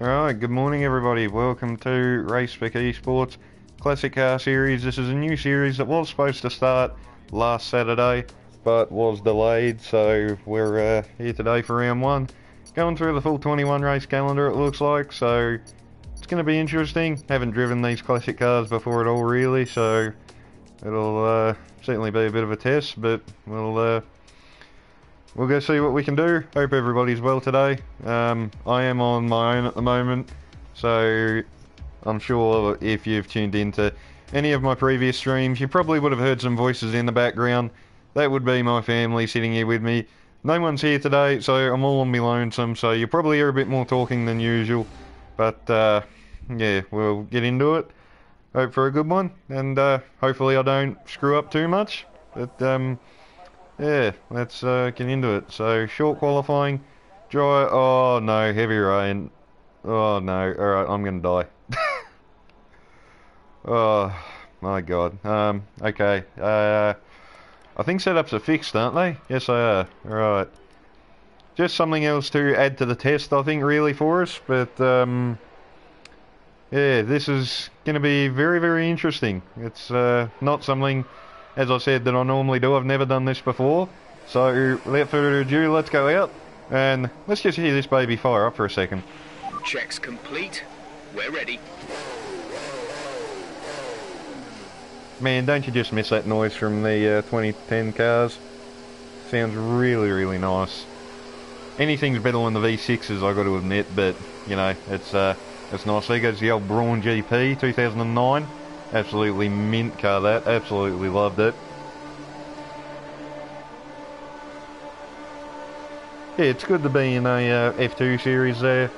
Alright, good morning everybody. Welcome to Race Spec Esports Classic Car Series. This is a new series that was supposed to start last Saturday, but was delayed, so we're here today for round one. Going through the full 21 race calendar it looks like, so it's going to be interesting. Haven't driven these classic cars before at all really, so it'll certainly be a bit of a test, but we'll go see what we can do. Hope everybody's well today. I am on my own at the moment, so I'm sure if you've tuned into any of my previous streams, you probably would have heard some voices in the background. That would be my family sitting here with me. No one's here today, so I'm all on me lonesome, so you'll probably hear a bit more talking than usual. But yeah, we'll get into it. Hope for a good one, and hopefully I don't screw up too much. But yeah, let's get into it. So, short qualifying, dry, oh no, heavy rain, oh no, alright, I'm gonna die. Oh, my god, okay, I think setups are fixed, aren't they? Yes, they are, alright. Just something else to add to the test, I think, really, for us, but, yeah, this is gonna be very, very interesting. It's not something, as I said, that I normally do. I've never done this before. So, without further ado, let's go out and let's just hear this baby fire up for a second. Checks complete. We're ready. Man, don't you just miss that noise from the 2010 cars? Sounds really, really nice. Anything's better than the V6s, I got to admit, but, you know, it's nice. There goes the old Brawn GP, 2009. Absolutely mint car that, absolutely loved it. Yeah, it's good to be in a F2 series there,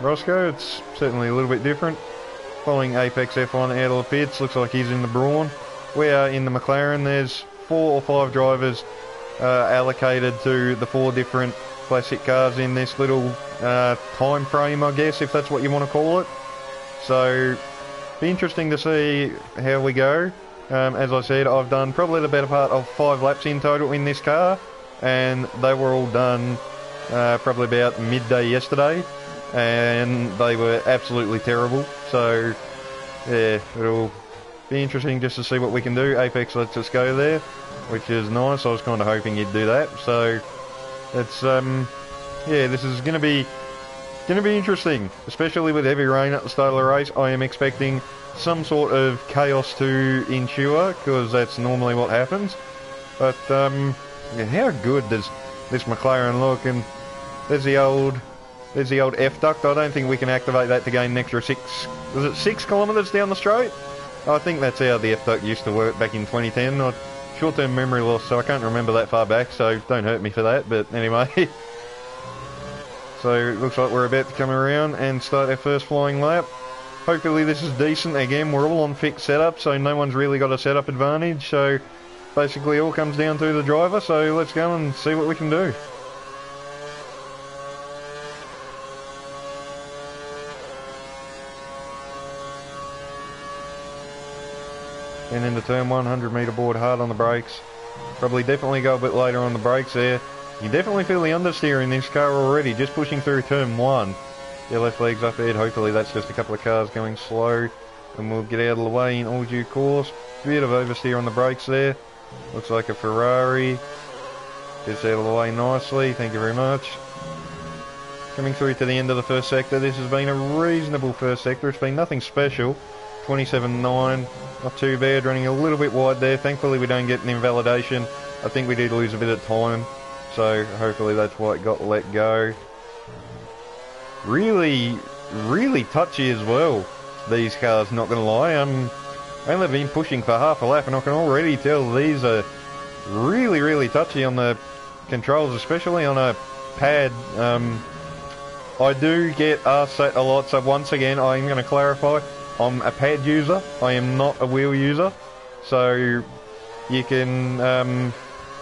Roscoe. It's certainly a little bit different. Following Apex F1 out of the pits, looks like he's in the Brawn. We are in the McLaren. There's 4 or 5 drivers allocated to the 4 different classic cars in this little time frame, I guess, if that's what you want to call it. So, be interesting to see how we go. As I said, I've done probably the better part of 5 laps in total in this car, and they were all done probably about midday yesterday, and they were absolutely terrible. So yeah, it'll be interesting just to see what we can do. Apex lets us go there, which is nice. I was kind of hoping he'd do that. So it's yeah, this is going to be interesting, especially with heavy rain at the start of the race. I am expecting some sort of chaos to ensue, because that's normally what happens. But yeah, how good does this McLaren look? And there's the old F-duct. I don't think we can activate that to gain an extra 6 kilometres down the straight. I think that's how the F-duct used to work back in 2010. Short-term memory loss, so I can't remember that far back, so don't hurt me for that. But anyway. So it looks like we're about to come around and start our first flying lap. Hopefully this is decent. Again, we're all on fixed setup, so no one's really got a setup advantage. So basically it all comes down to the driver, so let's go and see what we can do. And into turn 100 meter board, hard on the brakes. Probably definitely go a bit later on the brakes there. You definitely feel the understeer in this car already, just pushing through turn 1. Your left leg's up ahead. Hopefully that's just a couple of cars going slow, and we'll get out of the way in all due course. Bit of oversteer on the brakes there. Looks like a Ferrari. Gets out of the way nicely, thank you very much. Coming through to the end of the first sector. This has been a reasonable first sector. It's been nothing special. 27.9, not too bad, running a little bit wide there. Thankfully we don't get an invalidation. I think we did lose a bit of time, so hopefully that's why it got let go. Really, really touchy as well, these cars, not going to lie. I've only been pushing for half a lap, and I can already tell these are really, really touchy on the controls, especially on a pad. I do get asked that a lot, so once again, I'm going to clarify. I'm a pad user. I am not a wheel user. So you can...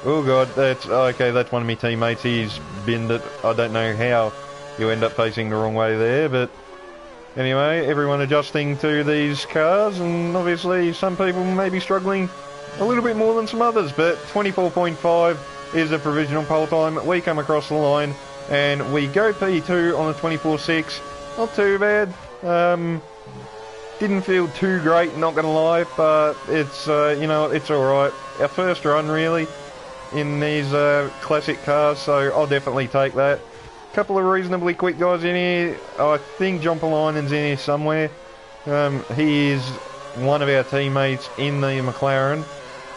oh god, that's okay, that's one of my teammates, he's binned it. I don't know how you end up facing the wrong way there, but Anyway, everyone adjusting to these cars, and obviously some people may be struggling a little bit more than some others, but 24.5 is the provisional pole time. We come across the line and we go P2 on the 24.6. Not too bad. Didn't feel too great, not gonna lie, but it's you know, it's all right. Our first run really in these classic cars, so I'll definitely take that. Couple of reasonably quick guys in here. I think John Pollinen's in here somewhere. He is one of our teammates in the McLaren.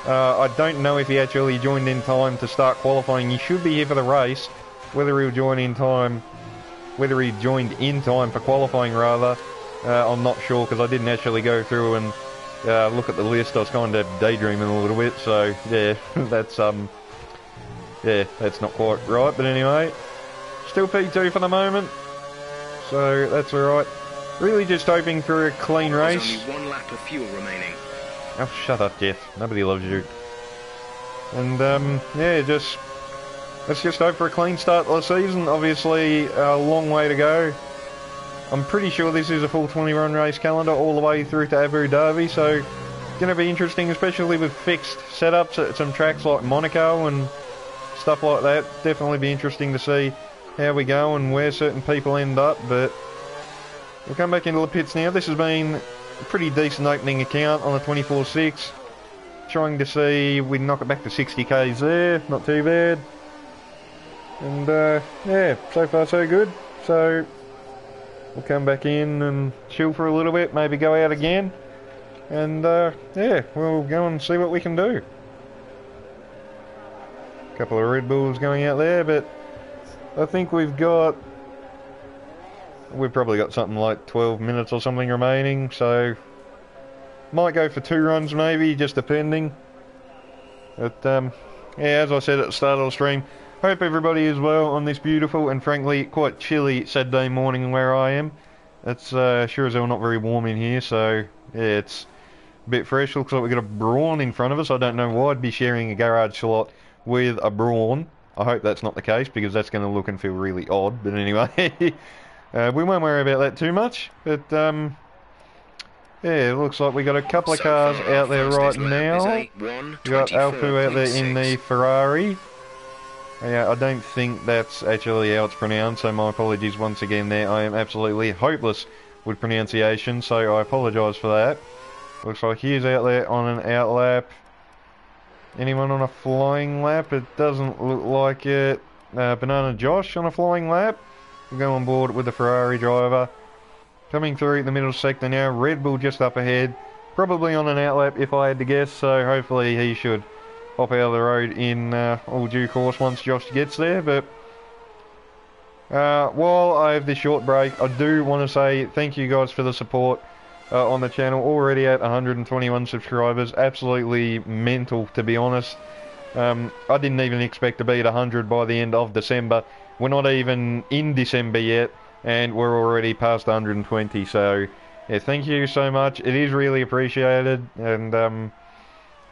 I don't know if he actually joined in time to start qualifying. He should be here for the race. Whether he joined in time for qualifying rather, I'm not sure, because I didn't actually go through and look at the list. I was kind of daydreaming a little bit, so yeah, that's not quite right. But anyway, still P2 for the moment, so that's alright. Really just hoping for a clean race. There's only one lap of fuel remaining. Oh, shut up, Jeff. Nobody loves you. And, yeah, just... let's just hope for a clean start to the season. Obviously, a long way to go. I'm pretty sure this is a full 20-run race calendar all the way through to Abu Dhabi, so going to be interesting, especially with fixed setups at some tracks like Monaco and stuff like that. Definitely be interesting to see how we go and where certain people end up, but we'll come back into the pits now. This has been a pretty decent opening account on the 24.6. Trying to see we knock it back to 60Ks there, not too bad. And yeah, so far so good. So we'll come back in and chill for a little bit, maybe go out again. And yeah, we'll go and see what we can do. A couple of Red Bulls going out there, but I think we've probably got something like 12 minutes or something remaining, so might go for 2 runs maybe, just depending. But yeah, as I said at the start of the stream, hope everybody is well on this beautiful and frankly quite chilly Saturday morning where I am. It's sure as hell not very warm in here, so yeah, it's a bit fresh. Looks like we've got a Brawn in front of us. I don't know why I'd be sharing a garage slot with a Brawn. I hope that's not the case, because that's going to look and feel really odd. But anyway, we won't worry about that too much. But yeah, it looks like we got a couple of cars out there right now. We got Alfu out there in the Ferrari. Yeah, I don't think that's actually how it's pronounced, so my apologies once again there. I am absolutely hopeless with pronunciation, so I apologise for that. Looks like he's out there on an out lap. Anyone on a flying lap? It doesn't look like it. Banana Josh on a flying lap. We'll go on board with the Ferrari driver. Coming through in the middle sector now. Red Bull just up ahead. Probably on an outlap if I had to guess. So hopefully he should hop out of the road in all due course once Josh gets there. But while I have this short break, I do want to say thank you guys for the support. On the channel, already at 121 subscribers, absolutely mental to be honest. I didn't even expect to be at 100 by the end of December. We're not even in December yet, and we're already past 120, so yeah, thank you so much. It is really appreciated, and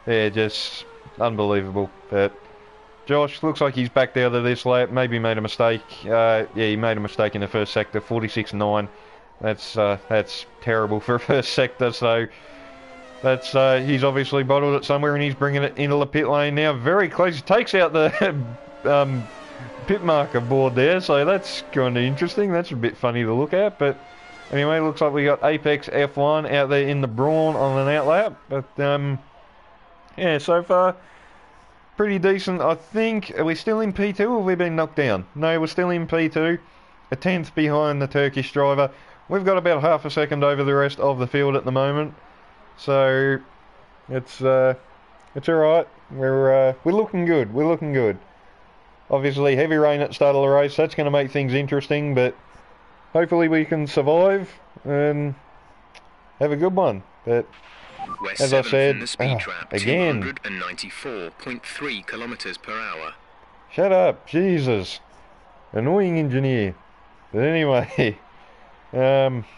yeah, just unbelievable. But Josh, looks like he's backed out of this lap, maybe made a mistake. Yeah, he made a mistake in the first sector, 46.9. That's terrible for first sector, so that's he's obviously bottled it somewhere, and he's bringing it into the pit lane now. Very close, he takes out the pit marker board there, so that's kind of interesting. That's a bit funny to look at, but anyway, looks like we got Apex F1 out there in the Brawn on an outlap. But yeah, so far pretty decent. I think, are we still in P2 or have we been knocked down? No, we're still in P2, a 10th behind the Turkish driver. We've got about half a second over the rest of the field at the moment, so it's all right. We're looking good. We're looking good. Obviously, heavy rain at the start of the race. That's going to make things interesting, but hopefully we can survive and have a good one. But as I said, the speed trap, again, 294.3 kilometers per hour. Shut up, Jesus, annoying engineer. But anyway. Yeah.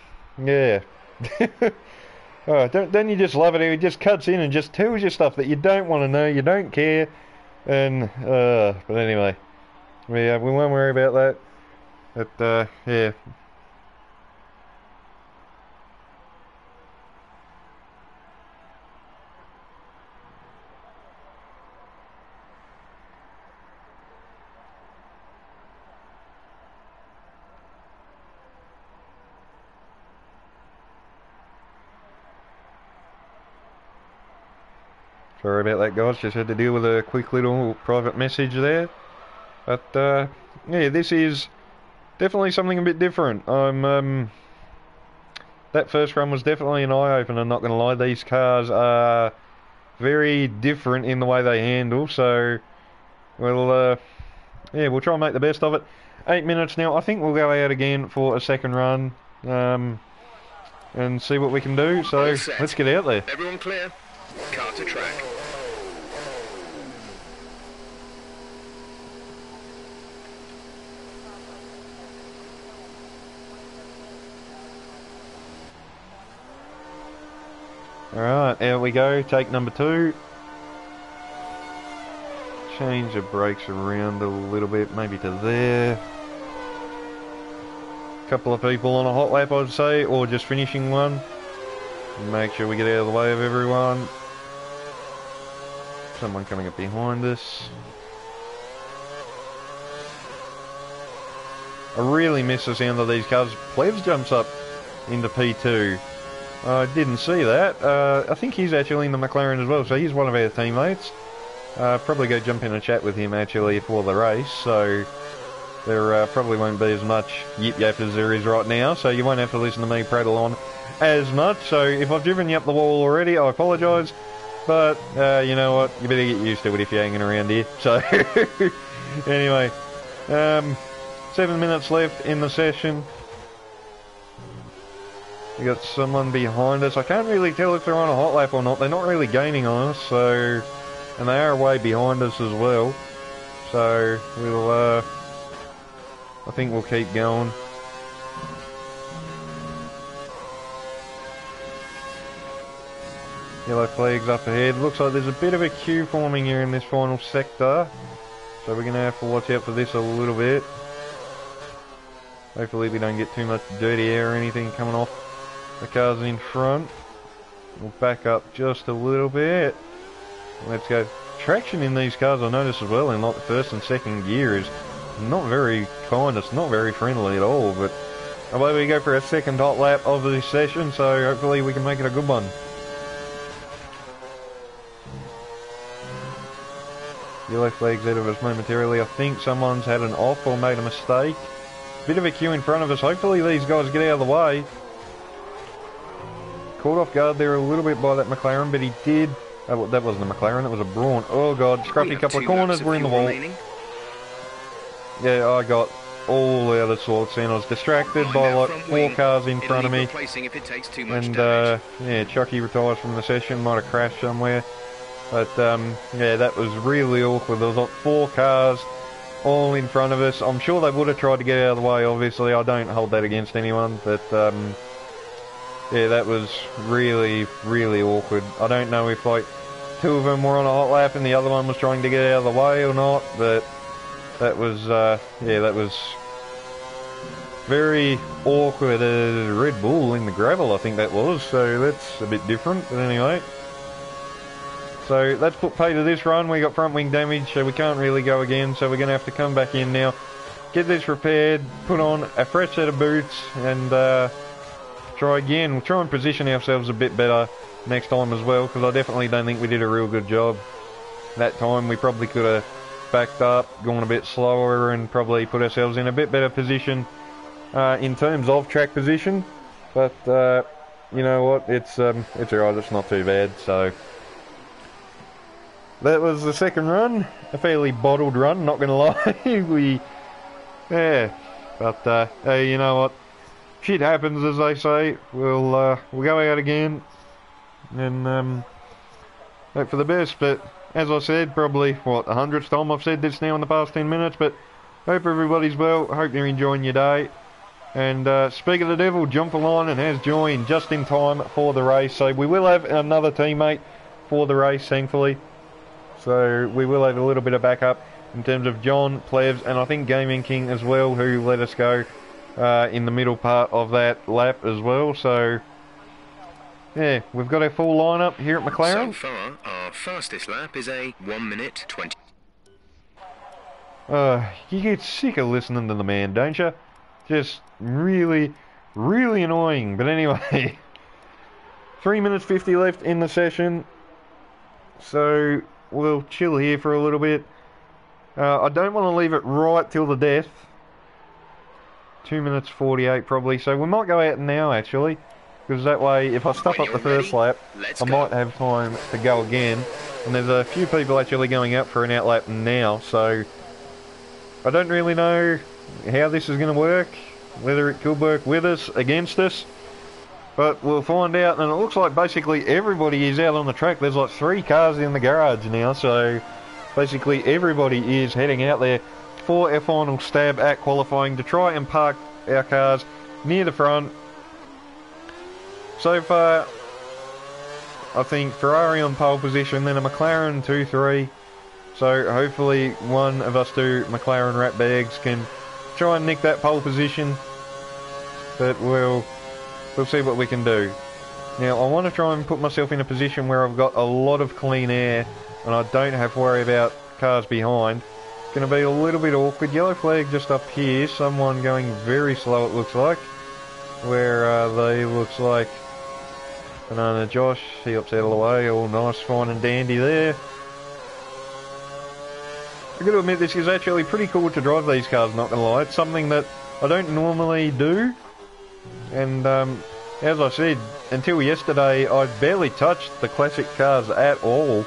Oh, don't you just love it? It just cuts in and just tells you stuff that you don't want to know, you don't care, and but anyway, we won't worry about that. But yeah, Sorry about that, guys. Just had to deal with a quick little private message there. But, yeah, this is definitely something a bit different. I'm, that first run was definitely an eye-opener, I'm not going to lie. These cars are very different in the way they handle, so we'll, yeah, we'll try and make the best of it. 8 minutes now. I think we'll go out again for a second run, and see what we can do. So let's get out there. Everyone clear. Car to track. Alright, there we go, take number two. Change the brakes around a little bit, maybe to there. Couple of people on a hot lap, I'd say, or just finishing one. Make sure we get out of the way of everyone. Someone coming up behind us. I really miss the sound of these cars. Plebs jumps up into P2. I didn't see that. I think he's actually in the McLaren as well, so he's one of our teammates. Probably go jump in a chat with him actually for the race, so there probably won't be as much yip-yap as there is right now, so you won't have to listen to me prattle on as much. So if I've driven you up the wall already, I apologise, but you know what, you better get used to it if you're hanging around here. So anyway, 7 minutes left in the session. We got someone behind us. I can't really tell if they're on a hot lap or not. They're not really gaining on us, so, and they are way behind us as well. So we'll, I think we'll keep going. Yellow flags up ahead. Looks like there's a bit of a queue forming here in this final sector, so we're going to have to watch out for this a little bit. Hopefully we don't get too much dirty air or anything coming off the cars in front. We'll back up just a little bit. Let's go. Traction in these cars, I noticed as well, in like the first and second gear is not very kind. It's not very friendly at all, but away we go for a second hot lap of this session, so hopefully we can make it a good one. Yellow flags out of us momentarily. I think someone's had an off or made a mistake. Bit of a queue in front of us. Hopefully these guys get out of the way. Caught off guard there a little bit by that McLaren, but he did. Oh, that wasn't a McLaren, it was a Brawn. Oh god, scruffy couple of corners, we're in the wall. Yeah, I got all out of sorts and I was distracted by like four cars in front of me. And yeah, Chucky retires from the session, might have crashed somewhere. But yeah, that was really awkward. There was like four cars all in front of us. I'm sure they would have tried to get out of the way, obviously. I don't hold that against anyone, but yeah, that was really, really awkward. I don't know if like two of them were on a hot lap and the other one was trying to get out of the way or not, but that was, yeah, that was very awkward. Red Bull in the gravel, I think that was, so that's a bit different, but anyway. So let's put pay to this run. We got front wing damage, so we can't really go again, so we're going to have to come back in now, get this repaired, put on a fresh set of boots, and try again. We'll try and position ourselves a bit better next time as well, because I definitely don't think we did a real good job that time. We probably could have backed up, gone a bit slower, and probably put ourselves in a bit better position in terms of track position, but you know what, it's alright, it's not too bad, so... That was the second run, a fairly bottled run, not gonna lie. Yeah, but hey, you know what? Shit happens, as they say. We'll go out again and hope for the best. But as I said, probably what 100th time I've said this now in the past 10 minutes. But hope everybody's well. Hope you're enjoying your day. And speak of the devil, John Pollinen has joined just in time for the race. So we will have another teammate for the race, thankfully. So we will have a little bit of backup in terms of John, Plebs, and I think Gaming King as well, who let us go in the middle part of that lap as well. So, yeah, we've got our full lineup here at McLaren. So far, our fastest lap is a 1:20. You get sick of listening to the man, don't you? Just really, really annoying. But anyway, 3 minutes 50 left in the session. so we'll chill here for a little bit. I don't want to leave it right till the death. 2 minutes 48 probably, so we might go out now actually, because that way if I stuff up the first lap, I might have time to go again. And there's a few people actually going up for an outlap now, so I don't really know how this is going to work, whether it could work with us, against us, but we'll find out. And it looks like basically everybody is out on the track. There's like 3 cars in the garage now, so basically everybody is heading out there for our final stab at qualifying to try and park our cars near the front. So far, I think Ferrari on pole position, then a McLaren 2-3. So hopefully one of us two McLaren rat bags can try and nick that pole position, but we'll see what we can do. Now I want to try and put myself in a position where I've got a lot of clean air and I don't have to worry about cars behind. It's going to be a little bit awkward. Yellow flag just up here, someone going very slow it looks like. Where are they? Looks like Banana Josh, he ups out of the way, all nice, fine and dandy there. I've got to admit, this is actually pretty cool to drive these cars, not gonna lie. It's something that I don't normally do, and as I said, until yesterday I barely touched the classic cars at all.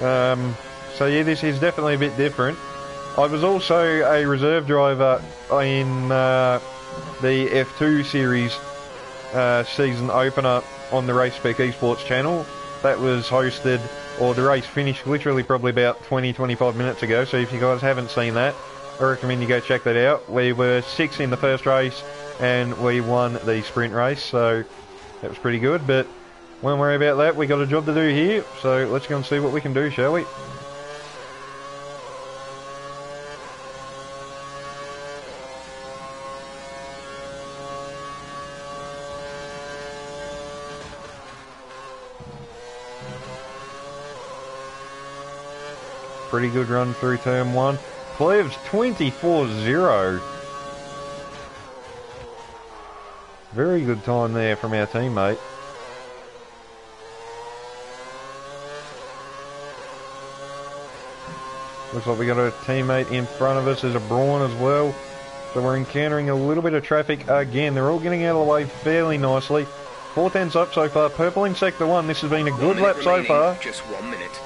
So yeah, this is definitely a bit different. I was also a reserve driver in the F2 series season opener on the Race Spec Esports channel. That was hosted, or the race finished literally probably about 20-25 minutes ago, so if you guys haven't seen that, I recommend you go check that out. We were 6th in the first race and we won the sprint race, so that was pretty good, but won't worry about that. We got a job to do here, so let's go and see what we can do, shall we? Pretty good run through turn 1. Plebs 24-0. Very good time there from our teammate. Looks like we got a teammate in front of us. There's a Brawn as well. So we're encountering a little bit of traffic again. They're all getting out of the way fairly nicely. 4 tenths up so far. Purple in sector 1. This has been a good lap so far. Just 1 minute.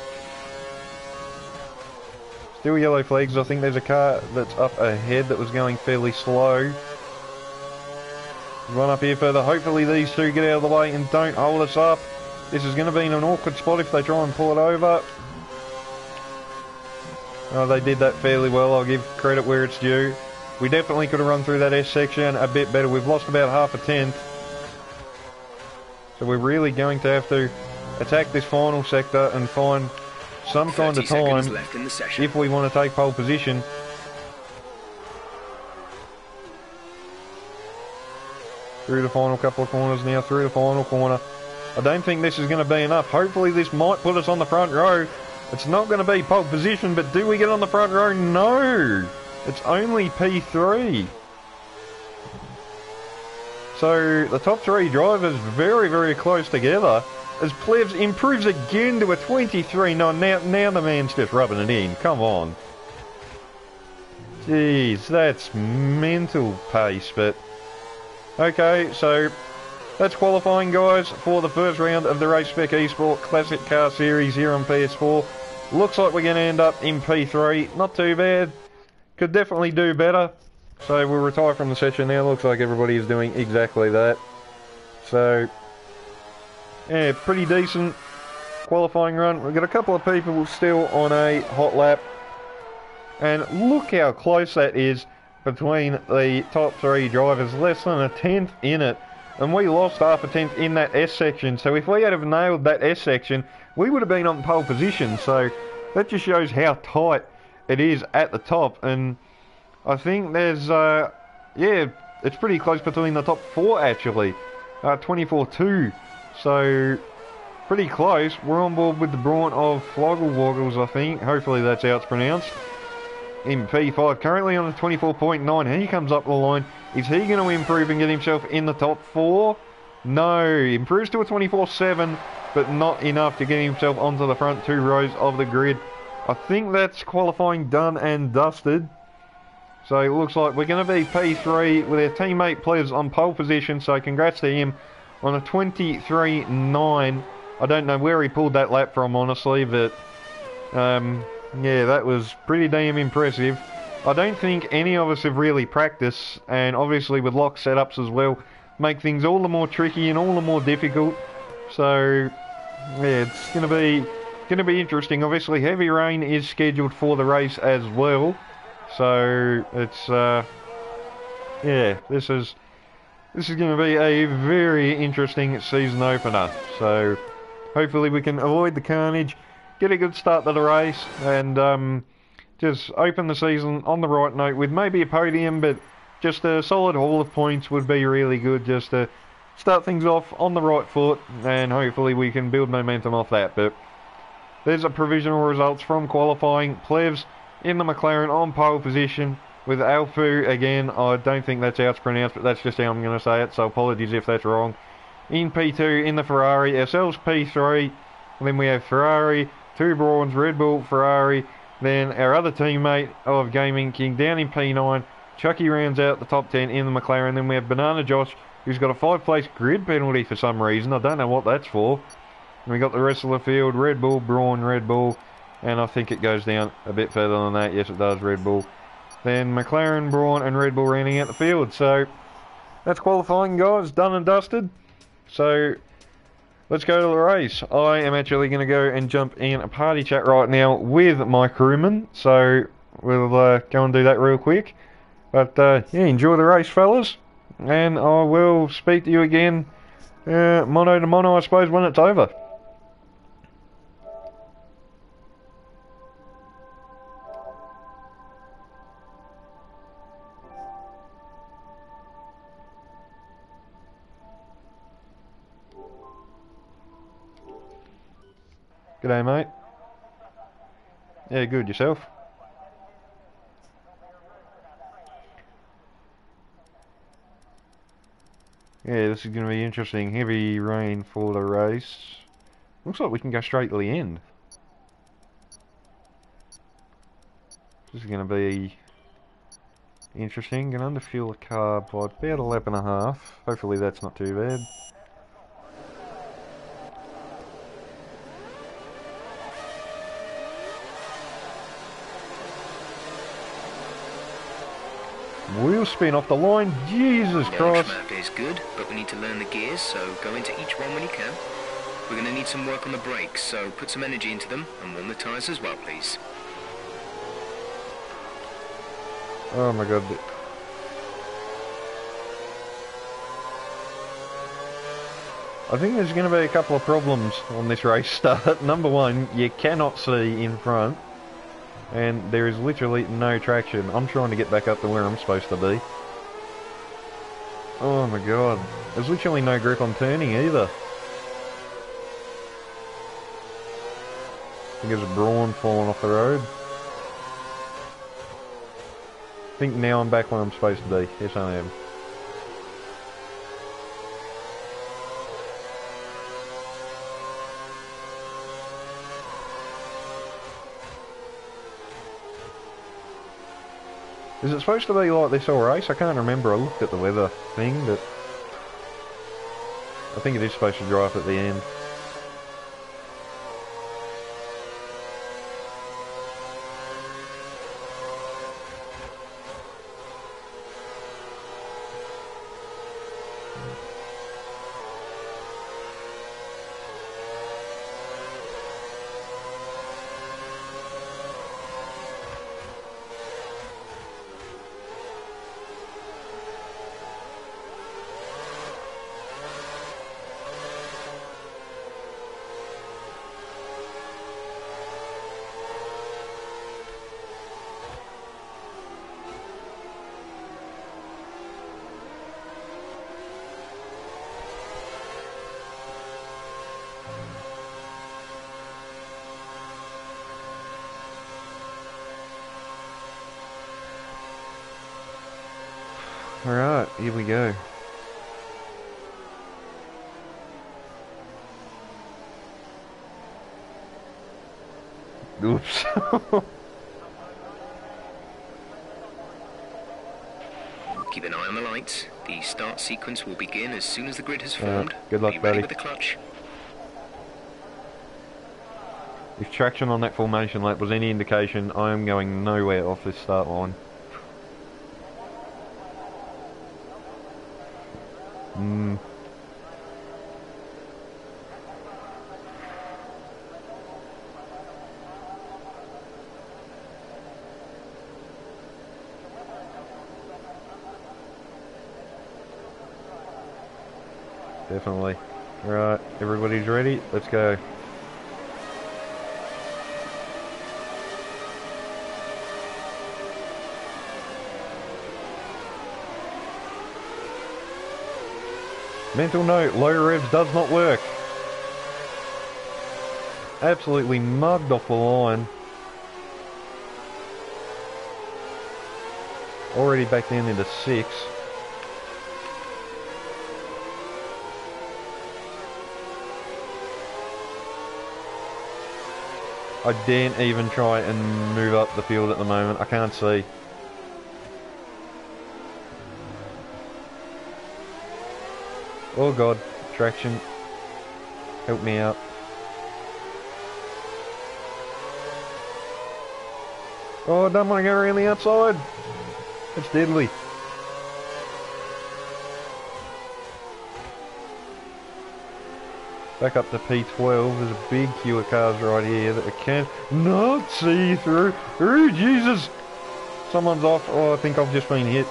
Still yellow flags. I think there's a car that's up ahead that was going fairly slow. Run up here further. Hopefully these two get out of the way and don't hold us up. This is going to be in an awkward spot if they try and pull it over. Oh, they did that fairly well. I'll give credit where it's due. We definitely could have run through that S section a bit better. We've lost about 1/2 a tenth. So we're really going to have to attack this final sector and find some kind of time left in the session if we want to take pole position. Through the final couple of corners now, through the final corner. I don't think this is going to be enough. Hopefully this might put us on the front row. It's not going to be pole position, but do we get on the front row? No! It's only P3. So the top 3 drivers very, very close together. As Plebs improves again to a 23-9, now the man's just rubbing it in. Come on. Jeez, that's mental pace, but... Okay, so that's qualifying, guys, for the first round of the Race Spec Esports Classic Car Series here on PS4. Looks like we're going to end up in P3. Not too bad. Could definitely do better. So we'll retire from the session now. Looks like everybody is doing exactly that. So... yeah, pretty decent qualifying run. We've got a couple of people still on a hot lap. And look how close that is between the top 3 drivers. Less than 1/10 in it. And we lost 1/10 in that S section. So if we had have nailed that S section, we would have been on pole position. So that just shows how tight it is at the top. And I think there's, yeah, it's pretty close between the top 4 actually. 24-2. So, pretty close. We're on board with the Brawn of Floggle Woggles, I think. Hopefully that's how it's pronounced. In P5, currently on a 24.9. He comes up the line. Is he going to improve and get himself in the top 4? No. Improves to a 24.7. but not enough to get himself onto the front two rows of the grid. I think that's qualifying done and dusted. So it looks like we're going to be P3 with our teammate Plebs on pole position. So congrats to him on a 23.9. I don't know where he pulled that lap from, honestly, but yeah, that was pretty damn impressive. I don't think any of us have really practiced, and obviously with lock setups as well, make things all the more tricky and all the more difficult. So yeah, it's gonna be interesting. Obviously heavy rain is scheduled for the race as well, so it's yeah, this is gonna be a very interesting season opener. So hopefully we can avoid the carnage, get a good start to the race, and just open the season on the right note with maybe a podium, but just a solid haul of points would be really good, just to start things off on the right foot, and hopefully we can build momentum off that. But there's a provisional results from qualifying. Plebs in the McLaren on pole position with Alfu. Again, I don't think that's how it's pronounced, but that's just how I'm going to say it, so apologies if that's wrong. In P2 in the Ferrari, ourselves P3, and then we have Ferrari, two Brawns, Red Bull, Ferrari. Then our other teammate of Gaming King down in P9, Chucky rounds out the top 10 in the McLaren. Then we have Banana Josh, who's got a 5-place grid penalty for some reason. I don't know what that's for. And we got the rest of the field, Red Bull, Brawn, Red Bull, and I think it goes down a bit further than that. Yes, it does, Red Bull. Then McLaren, Brawn, and Red Bull rounding out the field. So that's qualifying, guys, done and dusted. So let's go to the race. I am actually going to go and jump in a party chat right now with my crewman. So we'll go and do that real quick. But yeah, enjoy the race, fellas. And I will speak to you again, mono to mono, I suppose, when it's over. G'day, mate. Yeah, good, yourself? Yeah, this is going to be interesting. Heavy rain for the race. Looks like we can go straight to the end. This is going to be interesting. Going to underfuel the car by about a lap and a half. Hopefully that's not too bad. Wheel spin off the line, Jesus Christ. Track map is good, but we need to learn the gears, so go into each one when you can. We're going to need some work on the brakes, so put some energy into them and warm the tyres as well, please. Oh my god. I think there's going to be a couple of problems on this race start. Number one, you cannot see in front. And there is literally no traction. I'm trying to get back up to where I'm supposed to be. Oh my god. There's literally no grip on turning either. I think there's a Brawn falling off the road. I think now I'm back where I'm supposed to be. Yes, I am. Is it supposed to be like this all race? I can't remember. I looked at the weather thing, but I think it is supposed to dry up at the end. Alright, here we go. Oops. Keep an eye on the lights. The start sequence will begin as soon as the grid has formed. Good luck, buddy. With the clutch. If traction on that formation lap was any indication, I am going nowhere off this start line. Definitely. Right, everybody's ready, let's go. Mental note, low revs does not work. Absolutely mugged off the line. Already back down into 6. I daren't even try and move up the field at the moment, I can't see. Oh god, traction, help me out. Oh, I don't want to go around the outside. It's deadly. Back up to P12, there's a big queue of cars right here that I can't not see through. Oh Jesus! Someone's off, oh I think I've just been hit.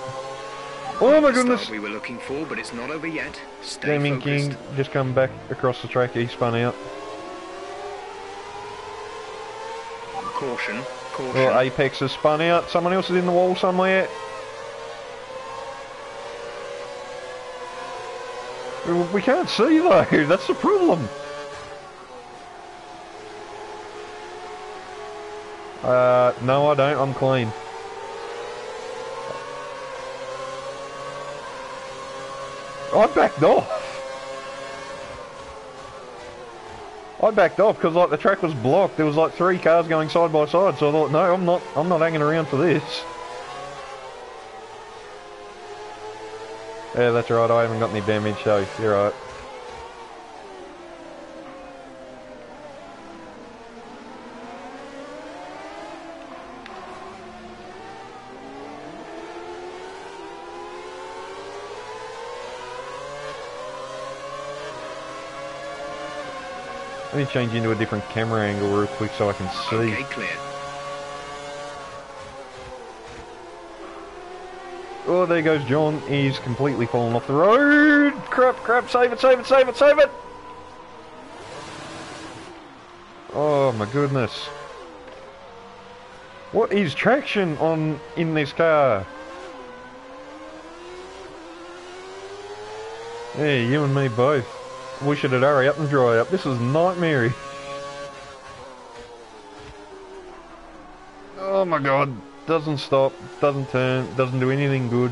Oh my goodness! We were looking for, but it's not over yet. Gaming King just come back across the track. He spun out. Caution! Caution! Oh, Apex has spun out. Someone else is in the wall somewhere. We can't see though. That's the problem. No, I don't. I'm clean. I backed off. I backed off because like the track was blocked. There was like 3 cars going side by side, so I thought, no, I'm not hanging around for this. Yeah, that's right. I haven't got any damage, so you're right. Let me change into a different camera angle real quick so I can see. Okay, clear. Oh, there goes John. He's completely fallen off the road. Crap, crap, save it, save it, save it, save it! Oh my goodness. What is traction on in this car? Hey, you and me both. Wish it'd hurry up and dry up. This is nightmare-y. Oh my god. Doesn't stop, doesn't turn, doesn't do anything good.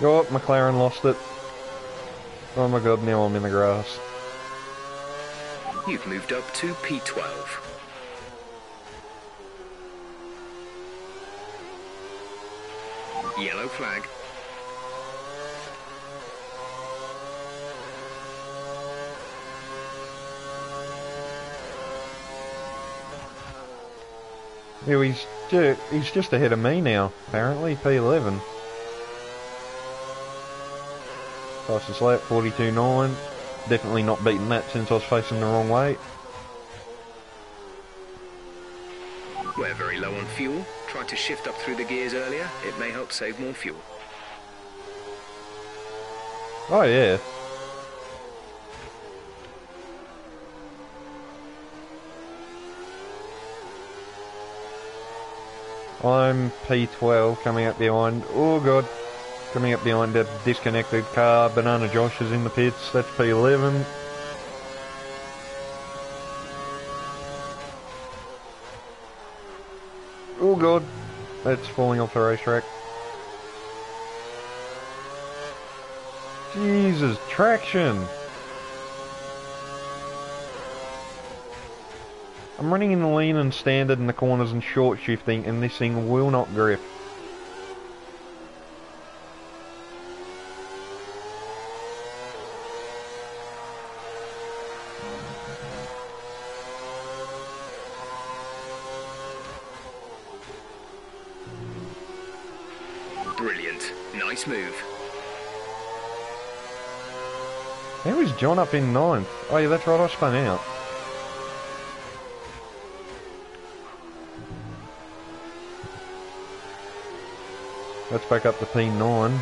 Oh, McLaren lost it. Oh my god, now I'm in the grass. You've moved up to P12. Yellow flag. Yeah, he's just ahead of me now, apparently, P11. Fastest lap, 42.9. Definitely not beaten that since I was facing the wrong way. We're very low on fuel. Tried to shift up through the gears earlier. It may help save more fuel. Oh yeah. I'm P12 coming up behind. Oh god. Coming up behind a disconnected car. Banana Josh is in the pits. That's P11. Oh god, it's falling off the racetrack. Jesus, traction! I'm running in the lane and standard in the corners and short shifting, and this thing will not grip. Brilliant. Nice move. How is John up in 9th? Oh yeah, that's right, I spun out. Let's back up to P9. I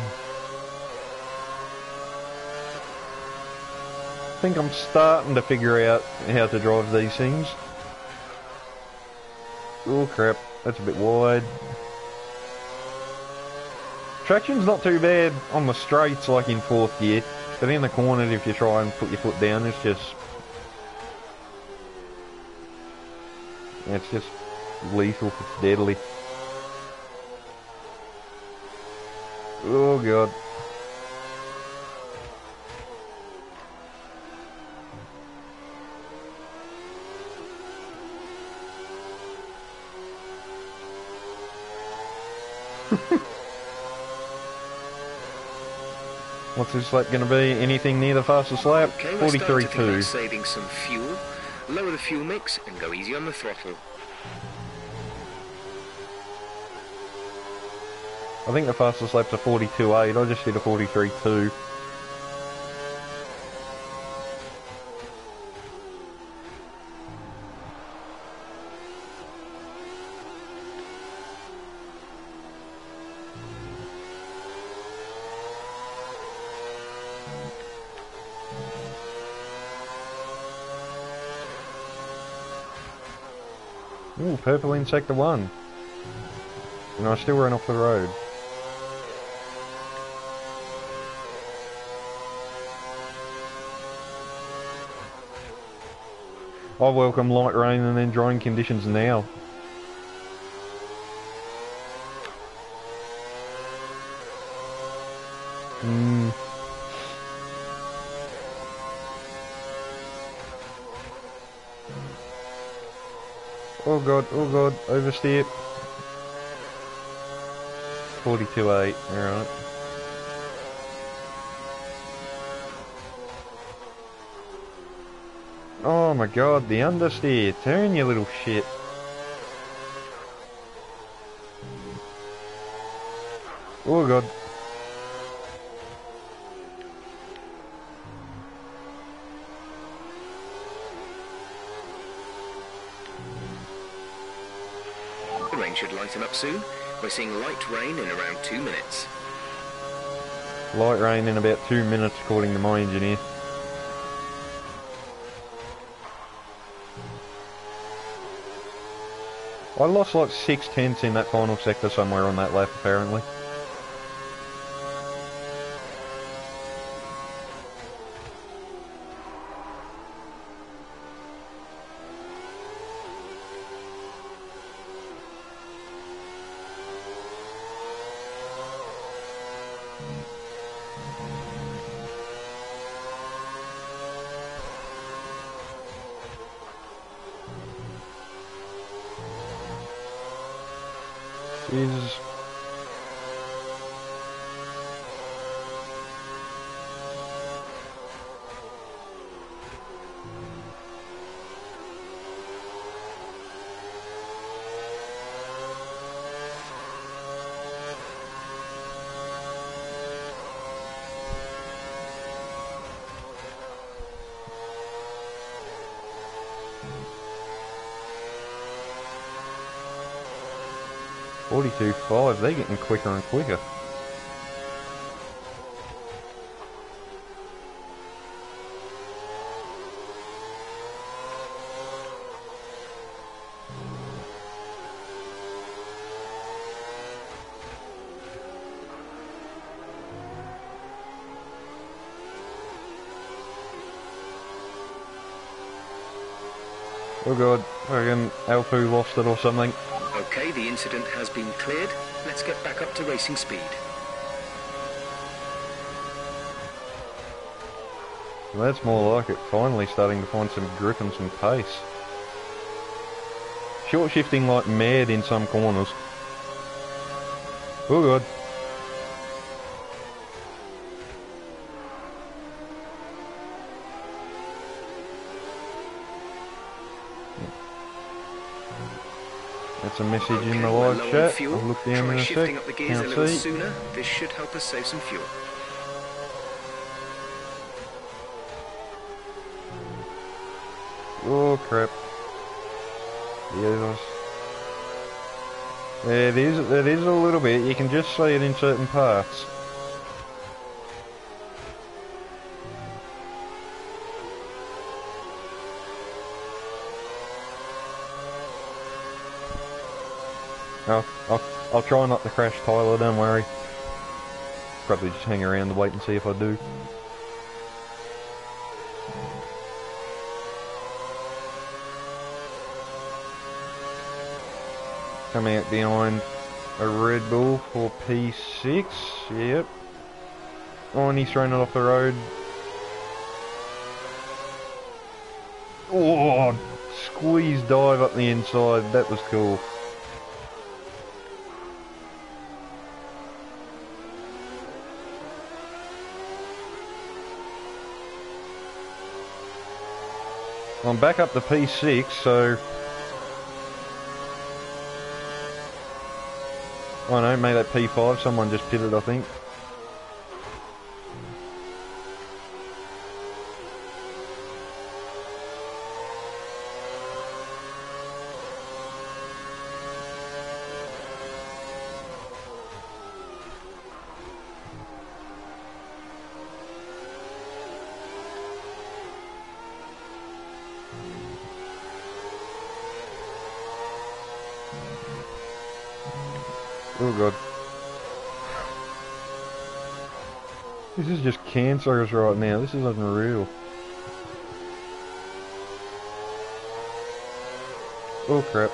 think I'm starting to figure out how to drive these things. Oh crap, that's a bit wide. Traction's not too bad on the straights like in 4th gear, but in the corners if you try and put your foot down it's just... lethal, it's deadly. Oh god. What's this lap going to be? Anything near the fastest lap? Okay, 43.2. Saving some fuel. Lower the fuel mix and go easy on the throttle. I think the fastest lap's a 42.8, I just did a 43.2. Ooh, purple in sector 1. And I still ran off the road. I welcome light rain and then drying conditions now. Oh god, oversteer. 42.8, alright. Oh my god, the understeer. Turn, you little shit. Oh god. The rain should lighten up soon. We're seeing light rain in around 2 minutes. Light rain in about 2 minutes, according to my engineer. I lost like 6 tenths in that final sector somewhere on that lap, apparently. They're getting quicker and quicker. Oh god, fucking Alfu lost it or something. Okay, the incident has been cleared. Let's get back up to racing speed. That's more like it. Finally starting to find some grip and some pace. Short shifting like mad in some corners. Oh god. That's a message okay, in the live chat. I'll look down in a sec. Can't see. Try shifting up the gears a little sooner. This should help us save some fuel. Oh crap. Yes. Yeah, it is a little bit. You can just see it in certain parts. I'll try not to crash Tyler, don't worry. Probably just hang around to wait and see if I do. Coming out behind a Red Bull for P6, yep. Oh, and he's thrown it off the road. Oh, squeeze dive up the inside, that was cool. I'm back up to P6, so... I don't know, made that P5, someone just pitted, I think. Oh god. This is just cancerous right now, this is unreal. Oh crap.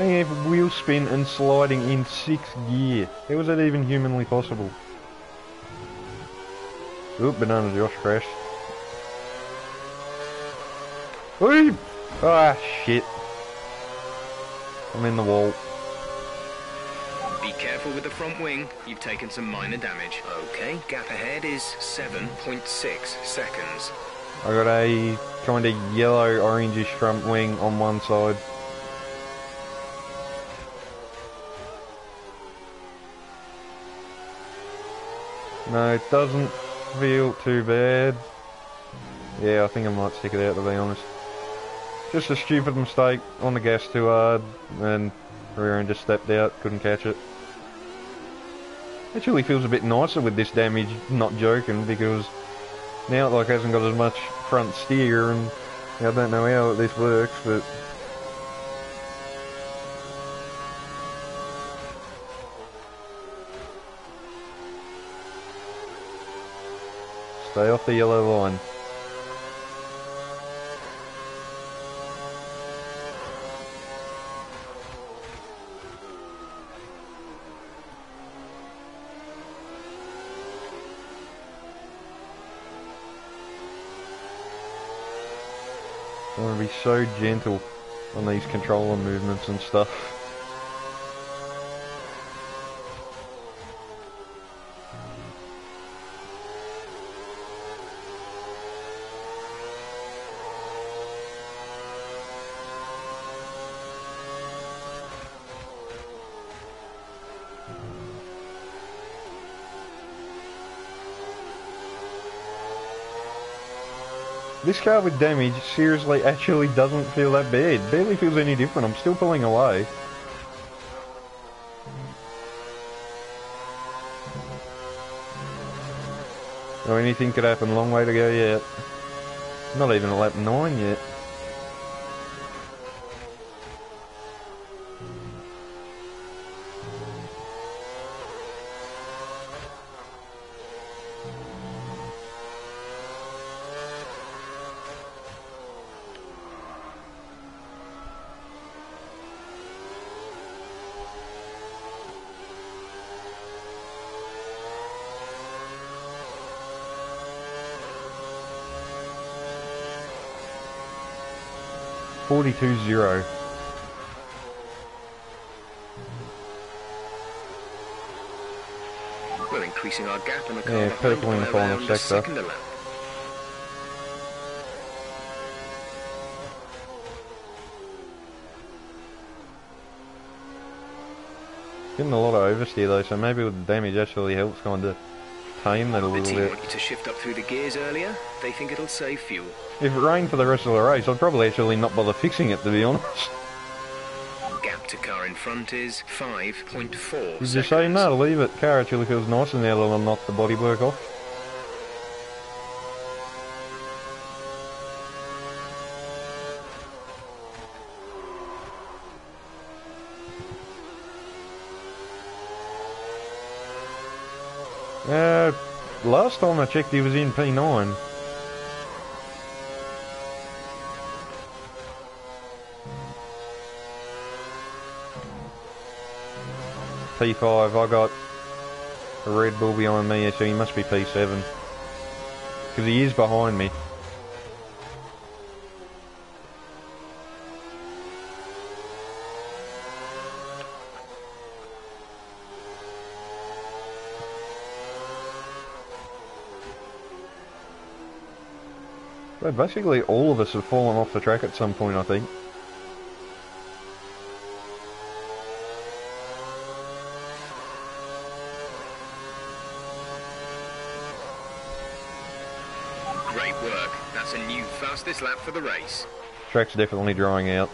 I have a wheel spin and sliding in 6th gear. How was that even humanly possible? Oh, Banana Josh crashed. Ooh! Ah, shit. I'm in the wall. Be careful with the front wing, you've taken some minor damage. Okay, gap ahead is 7.6 seconds. I got a kind of yellow orangish front wing on one side. No, it doesn't feel too bad. Yeah, I think I might stick it out, to be honest. Just a stupid mistake on the gas too hard, and rear end just stepped out, couldn't catch it. Actually feels a bit nicer with this damage, not joking, because now it like hasn't got as much front steer, and I don't know how this works, but stay off the yellow line. I want to be so gentle on these controller movements and stuff. This car with damage seriously actually doesn't feel that bad. Barely feels any different. I'm still pulling away. Oh, anything could happen. Long way to go yet. Not even a lap 9 yet. 42-0. We're increasing our gap in the car. Yeah, purple in the final sector. Getting a lot of oversteer though, so maybe with the damage actually helps kind of tame that a little bit. The team want you to shift up through the gears earlier. They think it'll save fuel. If it rained for the rest of the race, I'd probably actually not bother fixing it, to be honest. Gap to car in front is 5.4. Did you say no? Leave it. Car actually feels nicer now that I'm knocked the bodywork off. Last time I checked he was in P9. P5, I got a Red Bull behind me, so he must be P7. Because he is behind me. So basically all of us have fallen off the track at some point, I think. Great work. That's a new fastest lap for the race. Track's definitely drying out.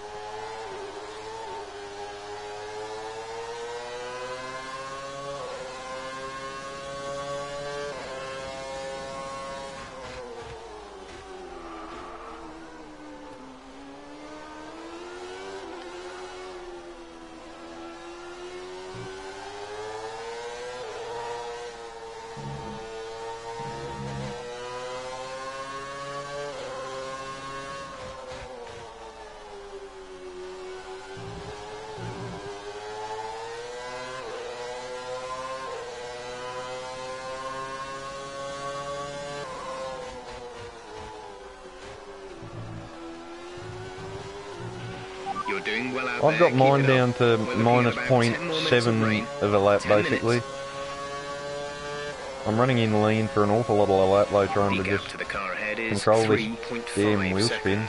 I've got mine down to minus 0.7 of a lap, basically. I'm running in lean for an awful lot of a lap, though, trying to just control this damn wheel spin.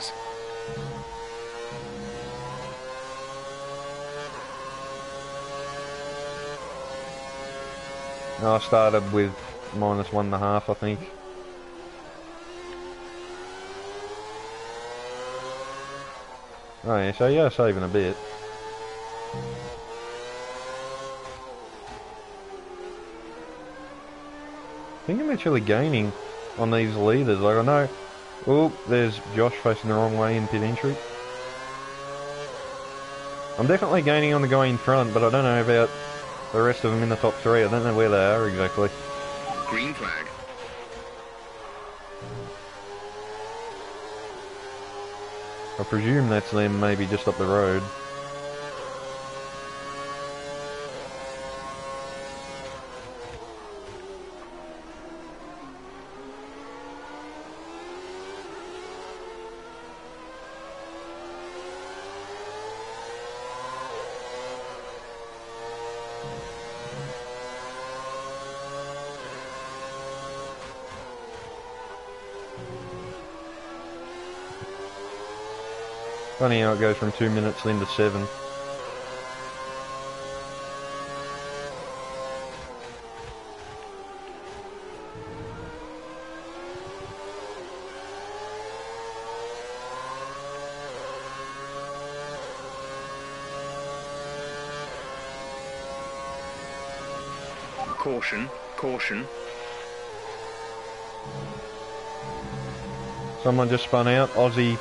I started with minus 1.5, I think. Oh yeah, so you're saving a bit. I think I'm actually gaining on these leaders, like I know... Oh, there's Josh facing the wrong way in pit entry. I'm definitely gaining on the guy in front, but I don't know about the rest of them in the top three. I don't know where they are exactly. Green flag. I presume that's them maybe just up the road. Funny how it goes from 2 minutes then to 7. Caution, caution. Someone just spun out. Aussie,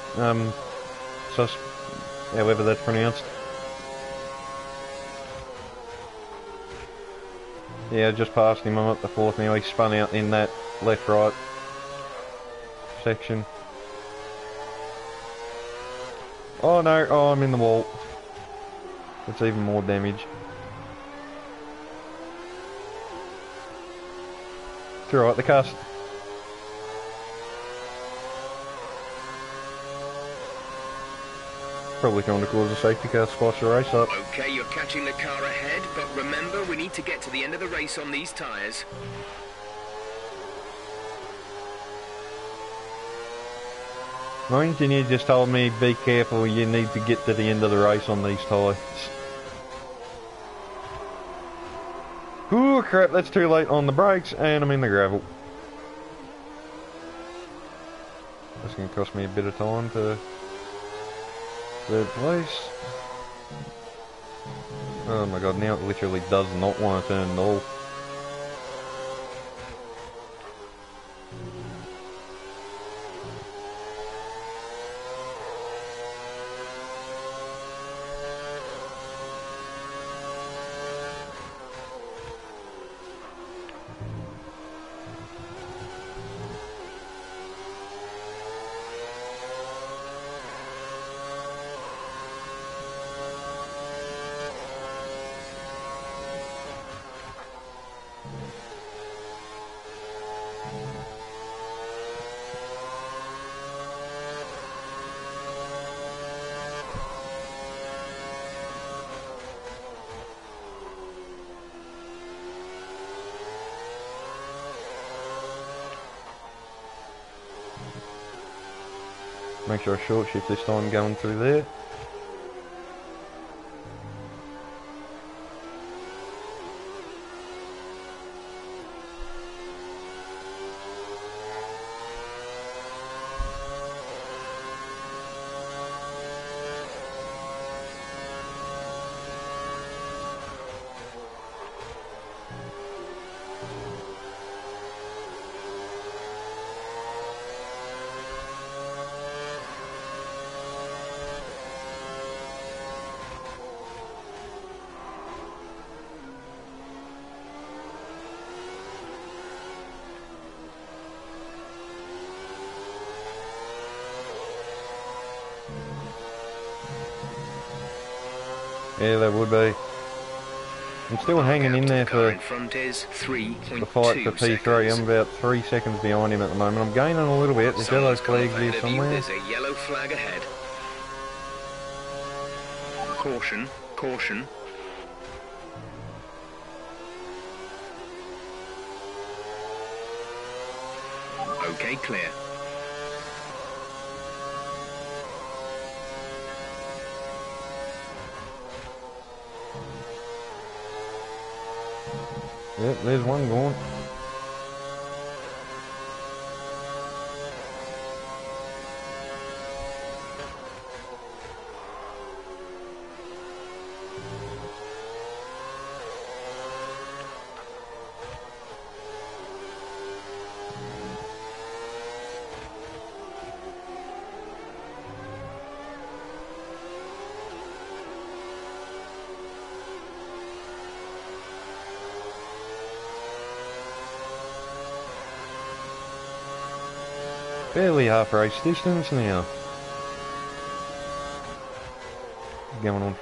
however that's pronounced. Yeah, I just passed him. I'm up the fourth now. He spun out in that left-right section. Oh no, oh, I'm in the wall. That's even more damage. It's alright, the car's... Probably coming to cause a safety car to squash the race up. Okay, you're catching the car ahead, but remember we need to get to the end of the race on these tyres. My engineer just told me, be careful, you need to get to the end of the race on these tyres. Oh crap, that's too late on the brakes, and I'm in the gravel. That's going to cost me a bit of time to third place. Oh my god, now it literally does not want to turn at all. Make sure I short shift this time going through there. Yeah, that would be. I'm still hanging in there for the fight for P3. I'm about 3 seconds behind him at the moment. I'm gaining a little bit. There's yellow flags here somewhere. There's a yellow flag ahead. Caution, caution. Okay, clear. Yep, there's one gone. Barely half race distance now. What's going on?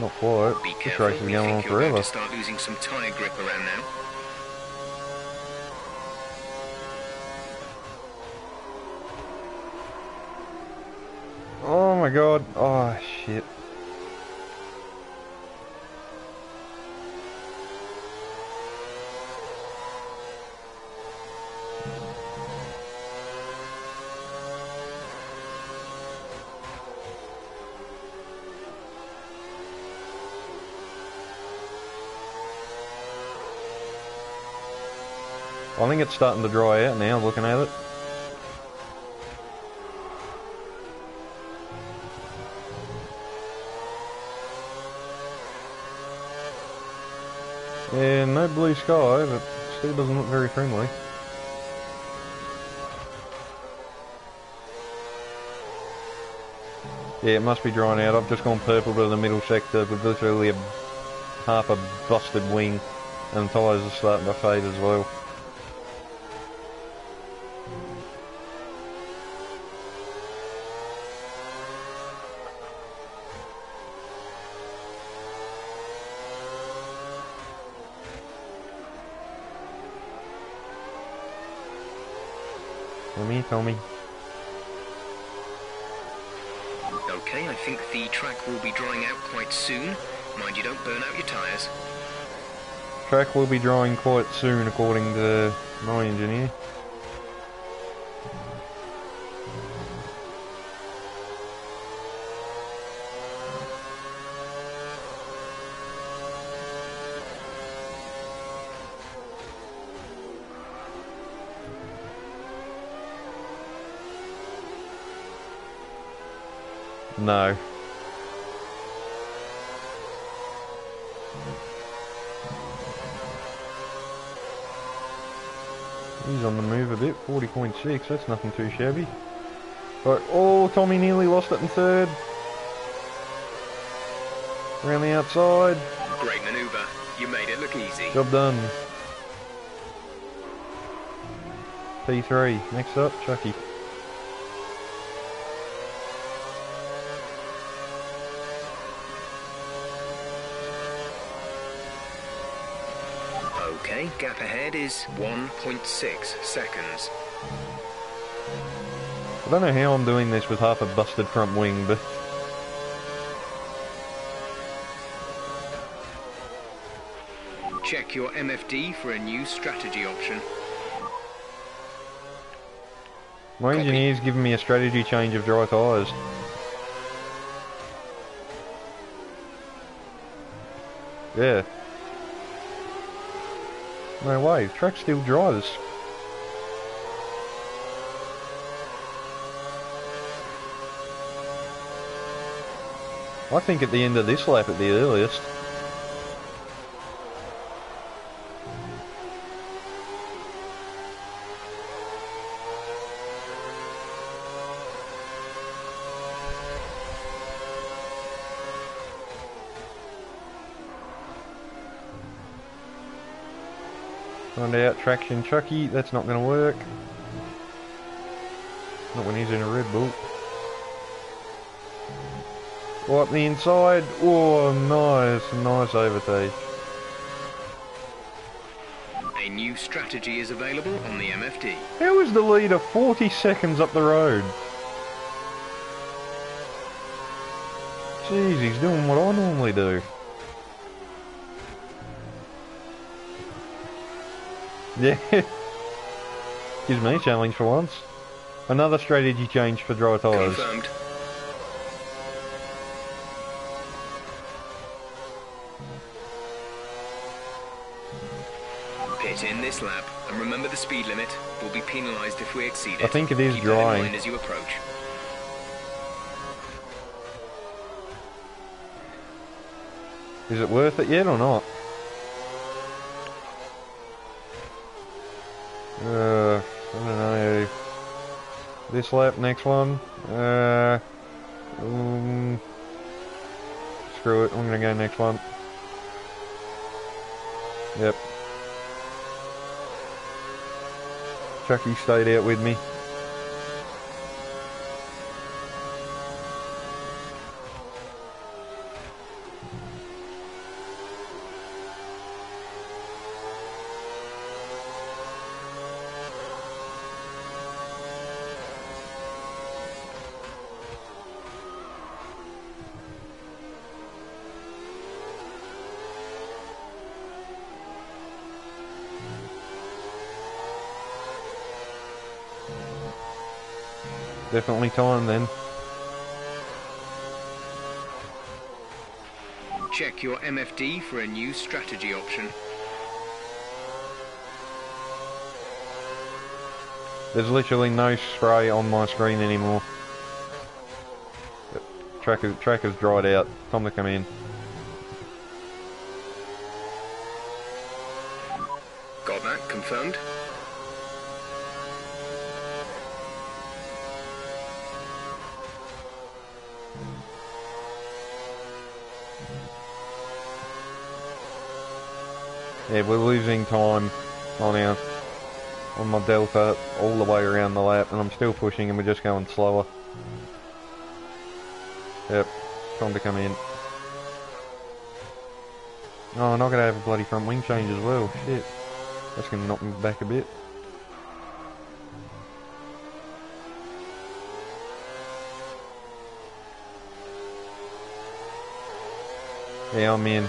Not quite. This race is going on forever. About to start losing some tire grip around now. Oh my god. Oh shit. I think it's starting to dry out now, looking at it. Yeah, no blue sky, but still doesn't look very friendly. Yeah, it must be drying out. I've just gone purple to the middle sector with literally a half a busted wing, and tyres are starting to fade as well. Tommy. Okay, I think the track will be drying out quite soon. Mind you don't burn out your tyres. Track will be drying quite soon, according to my engineer. No. He's on the move a bit, 40.6, that's nothing too shabby. But, oh, Tommy nearly lost it in third. Around the outside. Great manoeuvre, you made it look easy. Job done. P3, next up, Chucky. Gap ahead is 1.6 seconds. I don't know how I'm doing this with half a busted front wing, but... Check your MFD for a new strategy option. My engineer's given me a strategy change of dry tyres. Yeah. No way, the track still dries. I think at the end of this lap at the earliest. Out traction Chucky, that's not going to work. Not when he's in a Red Bull. Right up the inside. Oh, nice, nice overtake. A new strategy is available on the MFD. How is the leader 40 seconds up the road? Jeez, he's doing what I normally do. Yeah, gives me a challenge for once. Another strategy change for dry tyres. Confirmed. Pit in this lap, and remember the speed limit. We'll be penalised if we exceed it. I think it is drying. Keep that in mind as you approach. Is it worth it yet or not? I don't know. This lap, next one. Screw it, I'm gonna go next one. Yep. Chucky stayed out with me. Definitely time then. Check your MFD for a new strategy option. There's literally no spray on my screen anymore. Track has dried out. Time to come in. Got that confirmed. Yeah, we're losing time on my delta all the way around the lap, and I'm still pushing and we're just going slower. Yep, time to come in. Oh, I'm not going to have a bloody front wing change as well, shit. That's going to knock me back a bit. They all mean.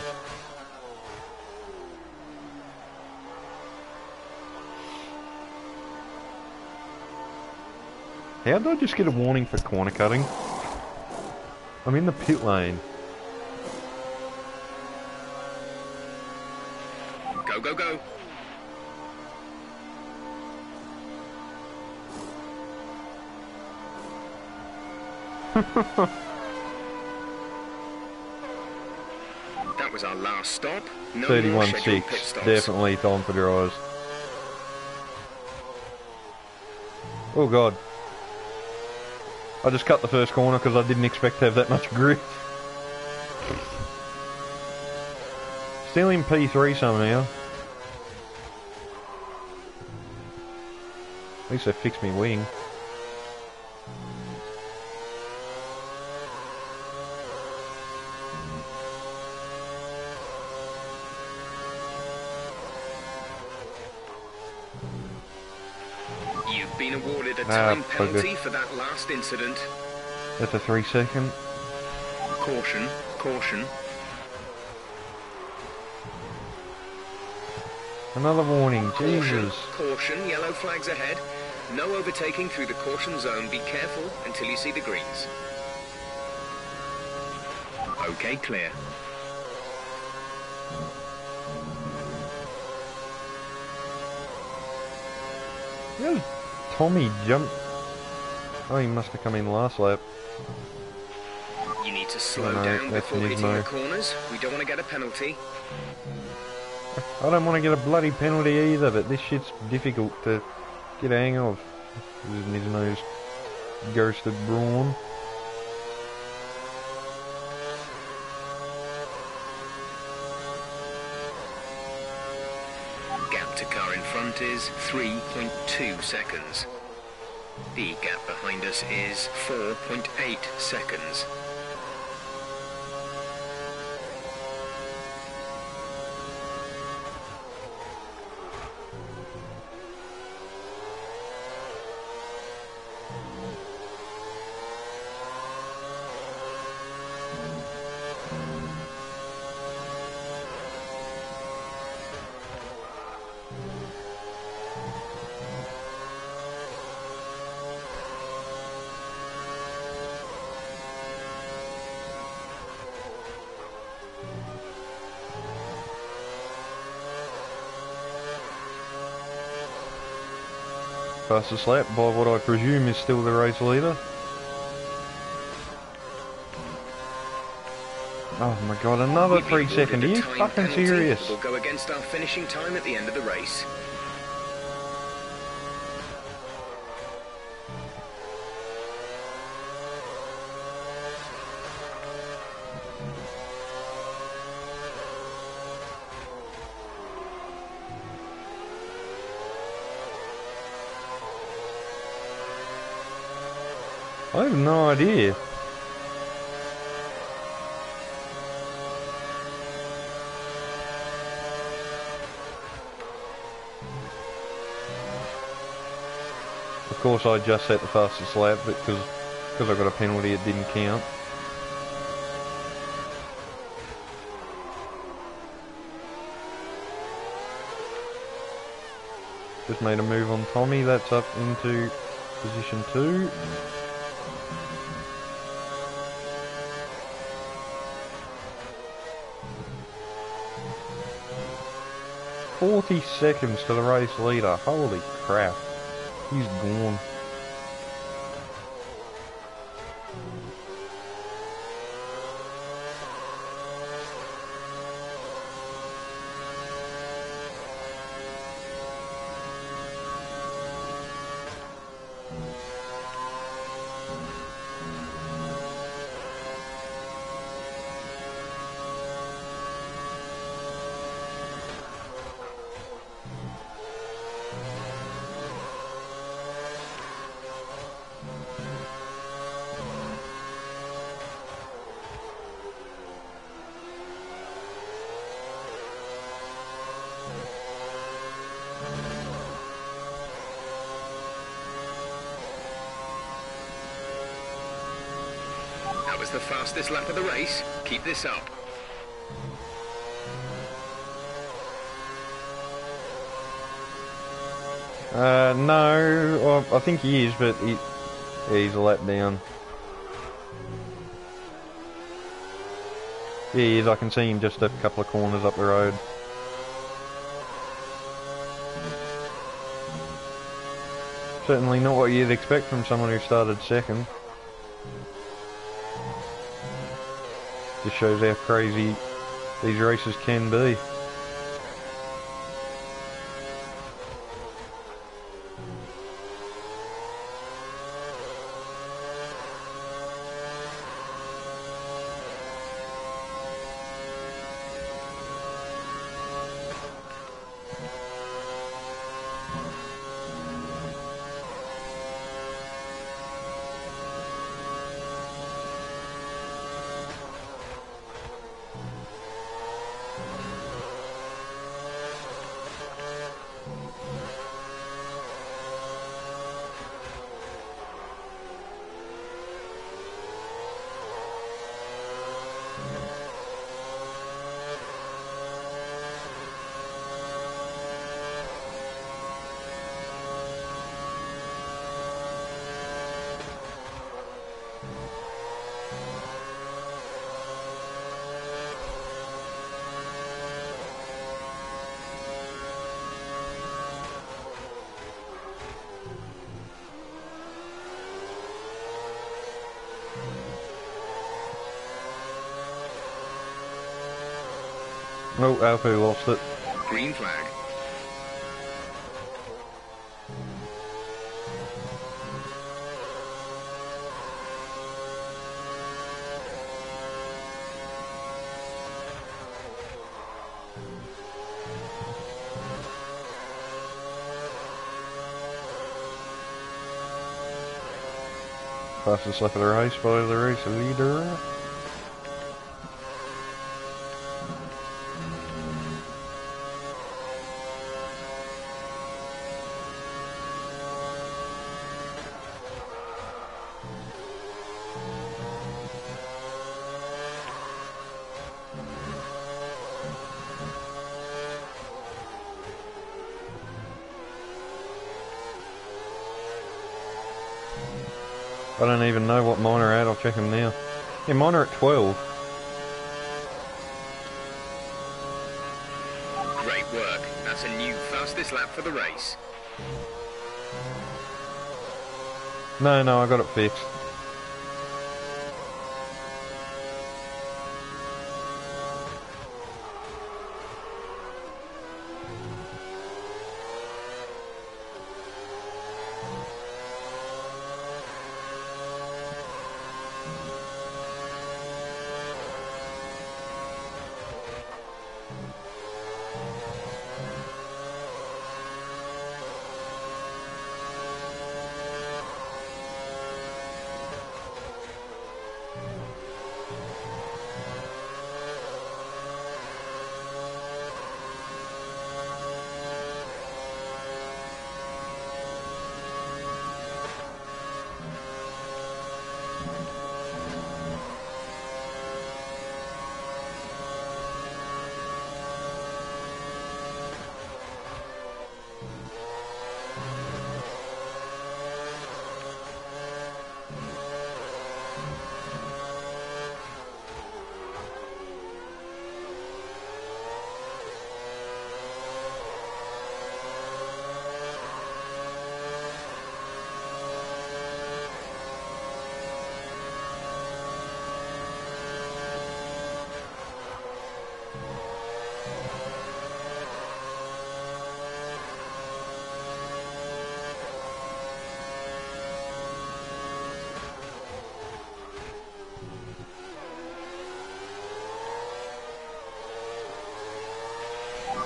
How do I just get a warning for corner cutting? I'm in the pit lane. Go, go, go. That was our last stop. No 31-6. Definitely time for drives. Oh, God. I just cut the first corner because I didn't expect to have that much grip. Still in P3 somehow. At least they fixed me wing. Time penalty for that last incident. That's a 3 second. Caution, caution. Another warning, caution, Jesus. Caution, yellow flags ahead. No overtaking through the caution zone. Be careful until you see the greens. Okay, clear. Yes. Tommy jumped. Oh, he must have come in last lap. You need to slow down before hitting the corners. We don't want to get a penalty. I don't want to get a bloody penalty either, but this shit's difficult to get a hang of. Using his nose, ghosted Brawn. Is 3.2 seconds. The gap behind us is 4.8 seconds. Fastest lap by what I presume is still the race leader. Oh my God, another 3 second. Are you fucking serious? We'll go against our finishing time at the end of the race. I have no idea. Of course I just set the fastest lap, but because I got a penalty it didn't count. Just made a move on Tommy, that's up into position 2. Forty seconds to the race leader. Holy crap. He's gone. That was the fastest lap of the race. Keep this up. No, well, I think he is, but he's a lap down. Yeah, he is, I can see him just a couple of corners up the road. Certainly not what you'd expect from someone who started second. Just shows how crazy these races can be. Oh, Alfu lost it. Green flag. Fastest lap of the race by the race leader. I don't even know what mine are at, I'll check them now. Yeah, mine are at 12. Great work, that's a new fastest lap for the race. No, I got it fixed.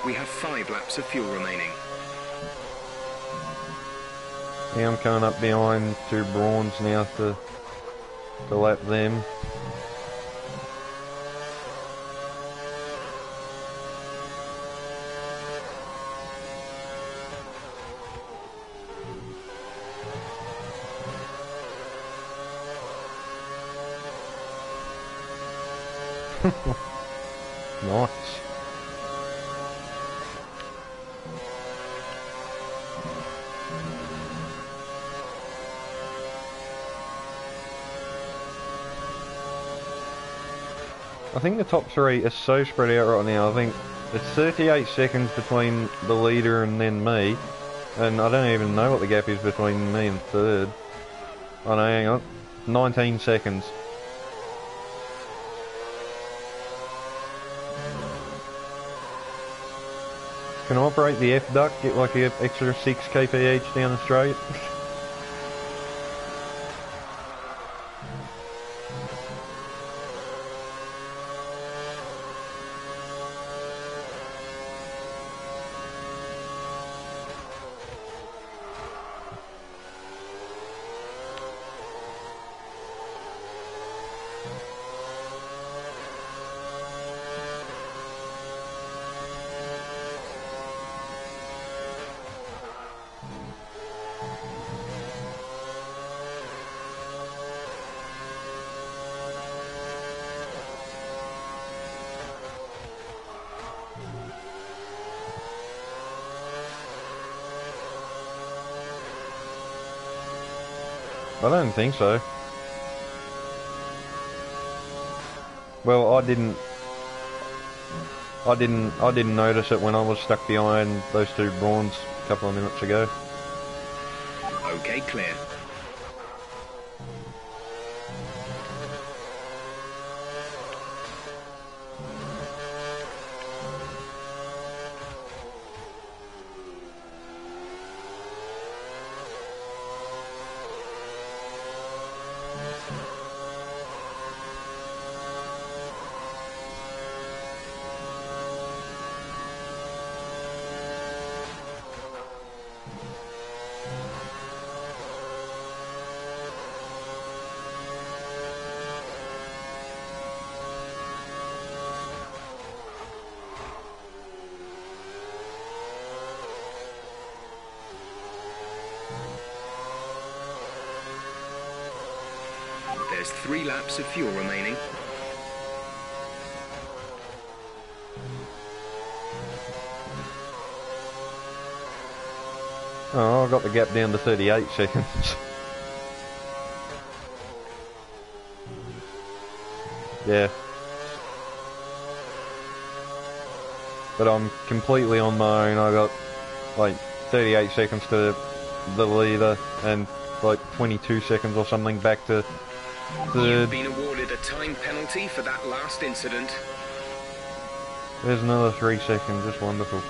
We have 5 laps of fuel remaining. Yeah, I'm coming up behind 2 Brawns now to lap them. Nice. I think the top three is so spread out right now. I think it's 38 seconds between the leader and then me, and I don't even know what the gap is between me and third. Oh no, hang on, 19 seconds. Can I operate the F-duct, get like an extra 6 kph down the straight? I don't think so. Well, I didn't notice it when I was stuck behind those two Brawns a couple of minutes ago. Okay, clear. There's 3 laps of fuel remaining. Oh, I got the gap down to 38 seconds. Yeah. But I'm completely on my own. I got like 38 seconds to the leader and like 22 seconds or something back to... You've been awarded a time penalty for that last incident. There's another 3 seconds, just wonderful.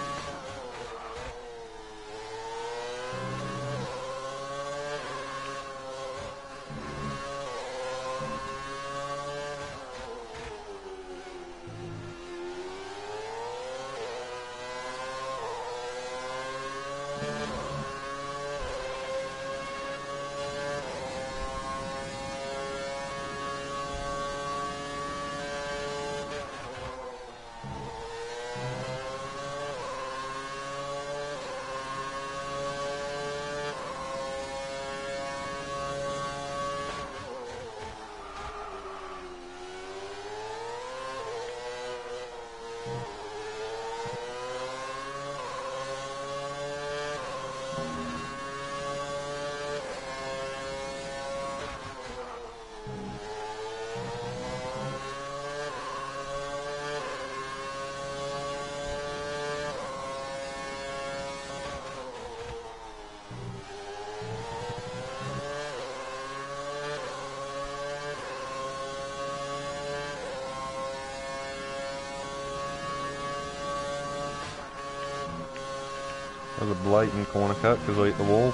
That was a blatant corner cut because I hit the wall.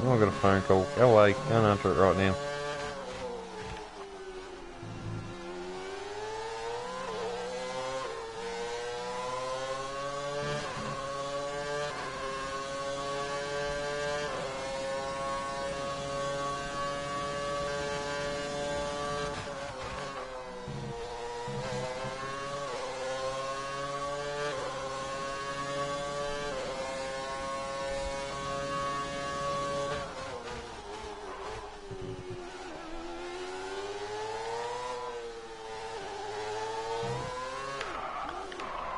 Oh, I got a phone call. LA, can't answer it right now.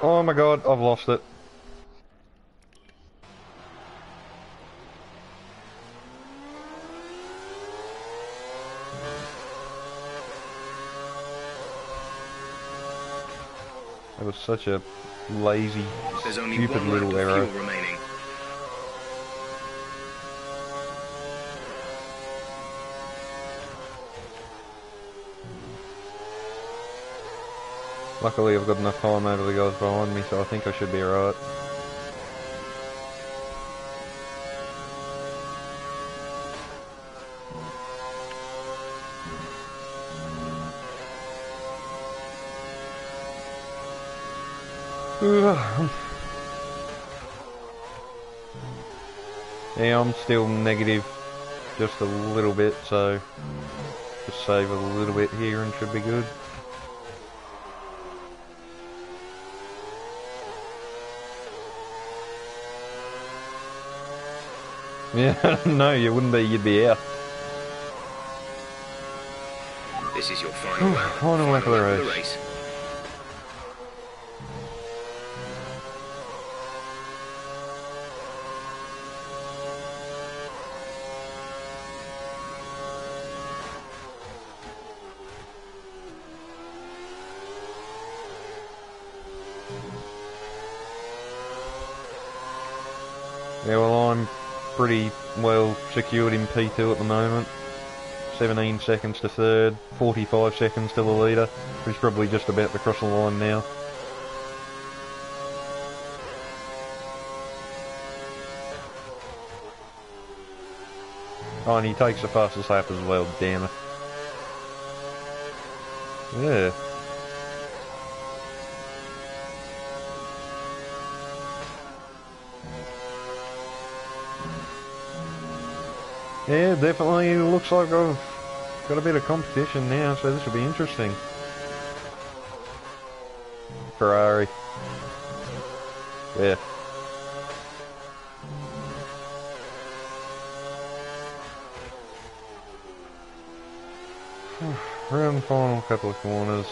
Oh my god, I've lost it. It was such a lazy, stupid little error. Luckily I've got enough time over the guys behind me, so I think I should be alright. Yeah, I'm still negative just a little bit, so just save a little bit here and should be good. Yeah, no, you wouldn't be, you'd be out. This is your final lap. Final lap of the race. Yeah, well, I'm pretty well secured in P2 at the moment. 17 seconds to third, 45 seconds to the leader, who's probably just about to cross the line now. Oh, and he takes the fastest lap as well, damn it. Yeah. Yeah, definitely. It looks like I've got a bit of competition now, so this will be interesting. Ferrari. Yeah. Round final, couple of corners.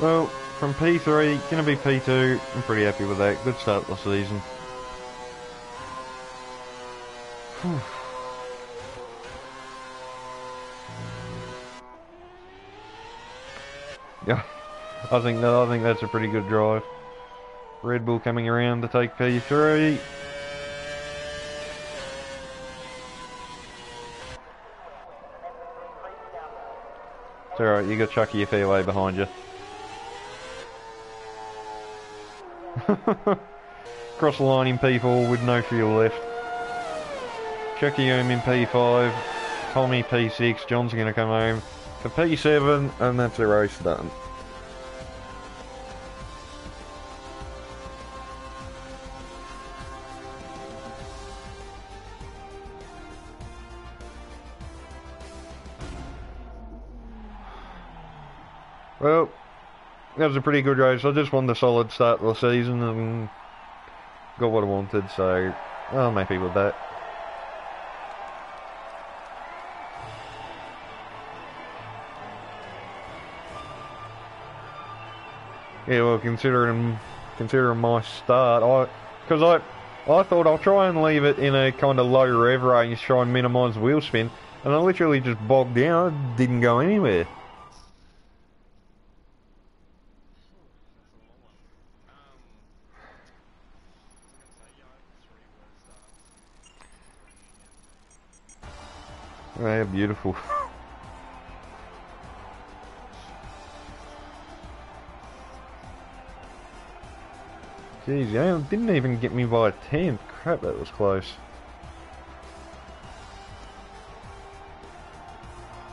Well, from P3, gonna be P2. I'm pretty happy with that. Good start to the season. Yeah, I think that's a pretty good drive. Red Bull coming around to take P3. It's alright, you got Chucky a fair way behind you. Cross the line in P4 with no fuel left. Chucky home in P5, Tommy P6, John's going to come home for P7, and that's the race done. Well, that was a pretty good race. I just wanted a solid start to the season and got what I wanted, so I'm happy with that. Yeah, well, considering my start, because I thought I'll try and leave it in a kind of low rev range, try and minimise wheel spin, and I literally just bogged down. I didn't go anywhere. Yeah, beautiful. Jeez, yeah, it didn't even get me by a tenth. Crap, that was close.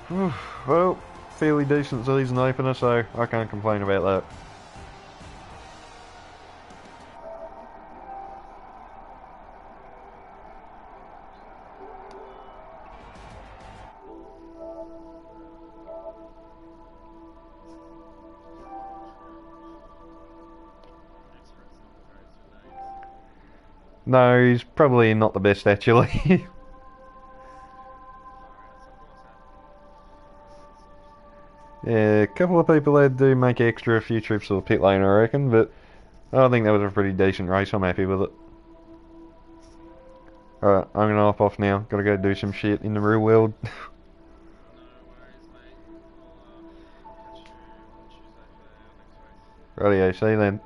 Whew, well, fairly decent season opener, so I can't complain about that. No, he's probably not the best, actually. A couple of people there do make extra, a few trips to the pit lane I reckon, but I think that was a pretty decent race. I'm happy with it. Alright, I'm gonna hop off now. Gotta go do some shit in the real world. Rightio, see you then.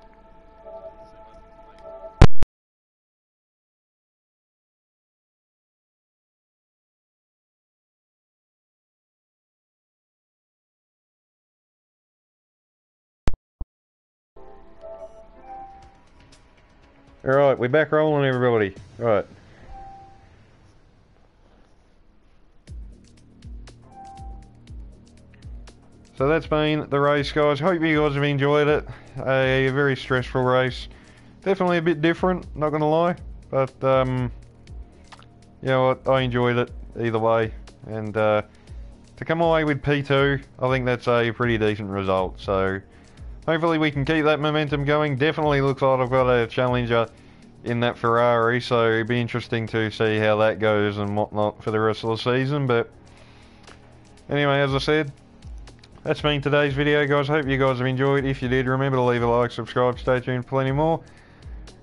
Alright, we're back rolling everybody. Right. So that's been the race, guys. Hope you guys have enjoyed it. A very stressful race. Definitely a bit different, not gonna lie. But, you know what, I enjoyed it either way. And to come away with P2, I think that's a pretty decent result. So hopefully we can keep that momentum going. Definitely looks like I've got a challenger in that Ferrari, so it'd be interesting to see how that goes and whatnot for the rest of the season. But anyway, as I said, that's been today's video, guys. Hope you guys have enjoyed. If you did, remember to leave a like, subscribe, stay tuned for plenty more.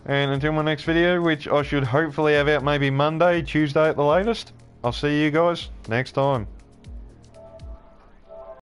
And until my next video, which I should hopefully have out maybe Monday, Tuesday at the latest, I'll see you guys next time.